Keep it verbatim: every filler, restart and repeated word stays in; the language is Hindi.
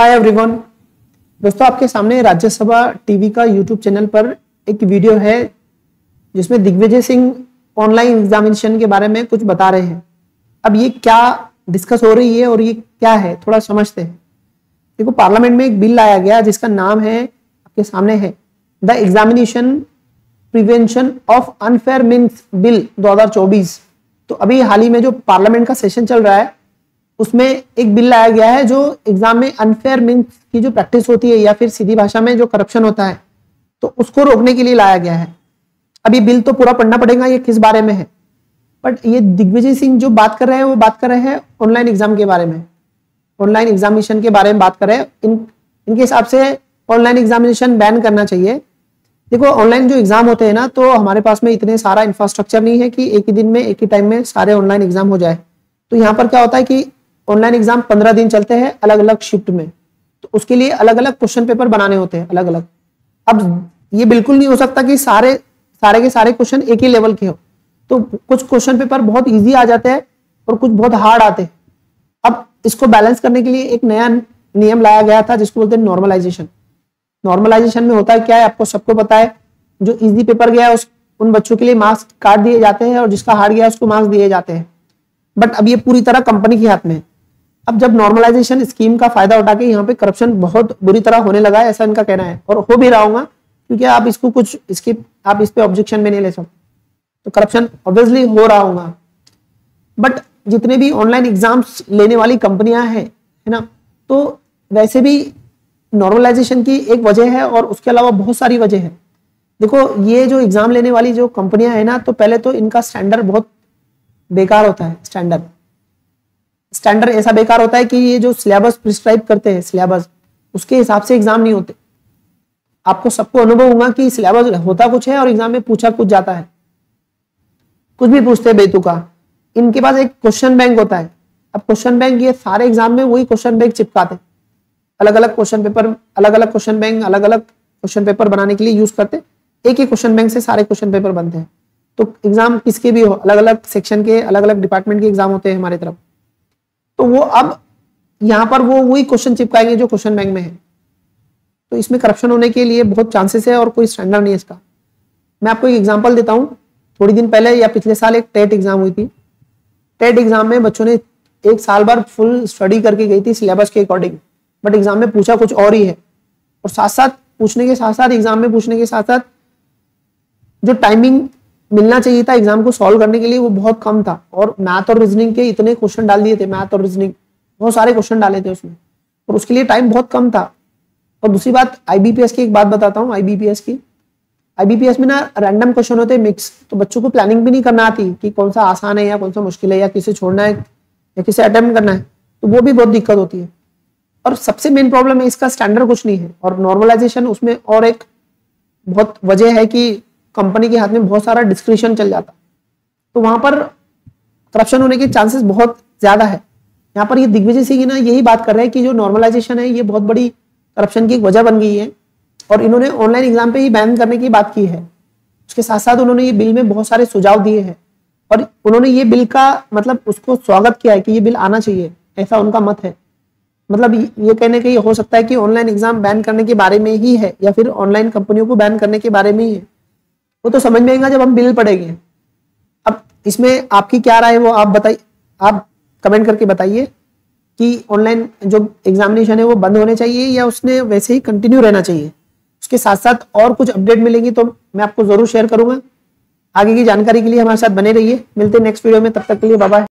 हाय एवरीवन, दोस्तों आपके सामने राज्यसभा टीवी का यूट्यूब चैनल पर एक वीडियो है जिसमें दिग्विजय सिंह ऑनलाइन एग्जामिनेशन के बारे में कुछ बता रहे हैं। अब ये क्या डिस्कस हो रही है और ये क्या है, थोड़ा समझते हैं। देखो, पार्लियामेंट में एक बिल लाया गया जिसका नाम है, आपके सामने है, the examination prevention of unfair means bill दो हजार चौबीस। तो अभी हाल ही में जो पार्लियामेंट का सेशन चल रहा है उसमें एक बिल लाया गया है जो एग्जाम में अनफेयर मींस की जो प्रैक्टिस होती है या फिर सीधी भाषा में जो करप्शन होता है, तो उसको रोकने के लिए लाया गया है। अभी बिल तो पूरा पढ़ना पड़ेगा ये किस बारे में है, बट ये दिग्विजय सिंह जो बात कर रहे हैं वो बात कर रहे हैं ऑनलाइन एग्जाम के बारे में, ऑनलाइन एग्जामिनेशन के बारे में बात कर रहे हैं। इन इनके हिसाब से ऑनलाइन एग्जामिनेशन बैन करना चाहिए। देखो, ऑनलाइन जो एग्जाम होते हैं ना, तो हमारे पास में इतने सारा इंफ्रास्ट्रक्चर नहीं है कि एक ही दिन में, एक ही टाइम में सारे ऑनलाइन एग्जाम हो जाए। तो यहाँ पर क्या होता है कि ऑनलाइन एग्जाम पंद्रह दिन चलते हैं अलग अलग शिफ्ट में, तो उसके लिए अलग अलग क्वेश्चन पेपर बनाने होते हैं अलग अलग। अब ये बिल्कुल नहीं हो सकता कि सारे सारे के सारे क्वेश्चन एक ही लेवल के हो, तो कुछ क्वेश्चन पेपर बहुत इजी आ जाते हैं और कुछ बहुत हार्ड आते हैं। अब इसको बैलेंस करने के लिए एक नया नियम लाया गया था जिसको बोलते हैं नॉर्मलाइजेशन। नॉर्मलाइजेशन में होता है क्या है, आपको सबको पता है, जो इजी पेपर गया उस उन बच्चों के लिए मार्क्स काट दिए जाते हैं और जिसका हार्ड गया उसको मार्क्स दिए जाते हैं। बट अब ये पूरी तरह कंपनी के हाथ में है। अब जब नॉर्मलाइजेशन स्कीम का फायदा उठा के यहाँ पे करप्शन बहुत बुरी तरह होने लगा है, ऐसा इनका कहना है, और हो भी रहा होगा क्योंकि आप इसको कुछ इसकी आप इस पे ऑब्जेक्शन में नहीं ले सकते, तो करप्शन ऑब्वियसली हो रहा होगा। बट जितने भी ऑनलाइन एग्जाम्स लेने वाली कंपनियां हैं, है ना, तो वैसे भी नॉर्मलाइजेशन की एक वजह है और उसके अलावा बहुत सारी वजह है। देखो, ये जो एग्जाम लेने वाली जो कंपनियां हैं ना, तो पहले तो इनका स्टैंडर्ड बहुत बेकार होता है। स्टैंडर्ड स्टैंडर्ड ऐसा बेकार होता है कि ये जो सिलेबस प्रिस्क्राइब करते हैं, सिलेबस उसके हिसाब से एग्जाम नहीं होते। आपको सबको अनुभव होगा कि सिलेबस होता कुछ है और एग्जाम में पूछा कुछ जाता है, कुछ भी पूछते हैं बेतुका। इनके पास एक क्वेश्चन बैंक होता है। अब क्वेश्चन बैंक, ये सारे एग्जाम में वही क्वेश्चन बैंक चिपकाते हैं, अलग अलग क्वेश्चन पेपर, अलग अलग क्वेश्चन बैंक, अलग अलग क्वेश्चन पेपर बनाने के लिए यूज करते हैं। एक ही क्वेश्चन बैंक से सारे क्वेश्चन पेपर बनते हैं। तो एग्जाम किसके भी हो, अलग अलग सेक्शन के, अलग अलग डिपार्टमेंट के एग्जाम होते हैं हमारे तरफ। तो वो अब यहाँ पर वो वही क्वेश्चन चिपकाएंगे जो क्वेश्चन बैंक में है। तो इसमें करप्शन होने के लिए बहुत चांसेस है और कोई स्टैंडर्ड नहीं है इसका। मैं आपको एक एग्जाम्पल देता हूँ। थोड़ी दिन पहले या पिछले साल एक टेट एग्जाम हुई थी। टेट एग्जाम में बच्चों ने एक साल भर फुल स्टडी करके गई थी सिलेबस के अकॉर्डिंग, बट एग्जाम में पूछा कुछ और ही है। और साथ साथ पूछने के साथ साथ एग्जाम में पूछने के साथ साथ जो टाइमिंग मिलना चाहिए था एग्जाम को सॉल्व करने के लिए वो बहुत कम था। और मैथ और रीजनिंग के इतने क्वेश्चन डाल दिए थे, मैथ और रीजनिंग बहुत सारे क्वेश्चन डाले थे उसमें, और उसके लिए टाइम बहुत कम था। और दूसरी बात, आई बी पी एस की एक बात बताता हूँ। आई बी पी एस की आई बी पी एस में ना रैंडम क्वेश्चन होते हैं मिक्स, तो बच्चों को प्लानिंग भी नहीं करना आती कि कौन सा आसान है या कौन सा मुश्किल है या किसे छोड़ना है या किसे अटेम्प्ट करना है, तो वो भी बहुत दिक्कत होती है। और सबसे मेन प्रॉब्लम है इसका स्टैंडर्ड कुछ नहीं है। और नॉर्मलाइजेशन उसमें और एक बहुत वजह है कि कंपनी के हाथ में बहुत सारा डिस्क्रिशन चल जाता, तो वहां पर करप्शन होने के चांसेस बहुत ज्यादा है। यहाँ पर ये दिग्विजय सिंह ना यही बात कर रहे हैं कि जो नॉर्मलाइजेशन है ये बहुत बड़ी करप्शन की वजह बन गई है, और इन्होंने ऑनलाइन एग्जाम पे ही बैन करने की बात की है। उसके साथ साथ उन्होंने ये बिल में बहुत सारे सुझाव दिए हैं और उन्होंने ये बिल का मतलब उसको स्वागत किया है कि ये बिल आना चाहिए, ऐसा उनका मत है। मतलब ये कहने का ये हो सकता है कि ऑनलाइन एग्जाम बैन करने के बारे में ही है या फिर ऑनलाइन कंपनियों को बैन करने के बारे में ही है। वो तो समझ में आएगा जब हम बिल पढ़ेंगे। अब इसमें आपकी क्या राय है वो आप बताइए, आप कमेंट करके बताइए कि ऑनलाइन जो एग्जामिनेशन है वो बंद होने चाहिए या उसने वैसे ही कंटिन्यू रहना चाहिए। उसके साथ साथ और कुछ अपडेट मिलेंगी तो मैं आपको जरूर शेयर करूंगा। आगे की जानकारी के लिए हमारे साथ बने रहिए। मिलते हैं नेक्स्ट वीडियो में, तब तक के लिए बाय बाय।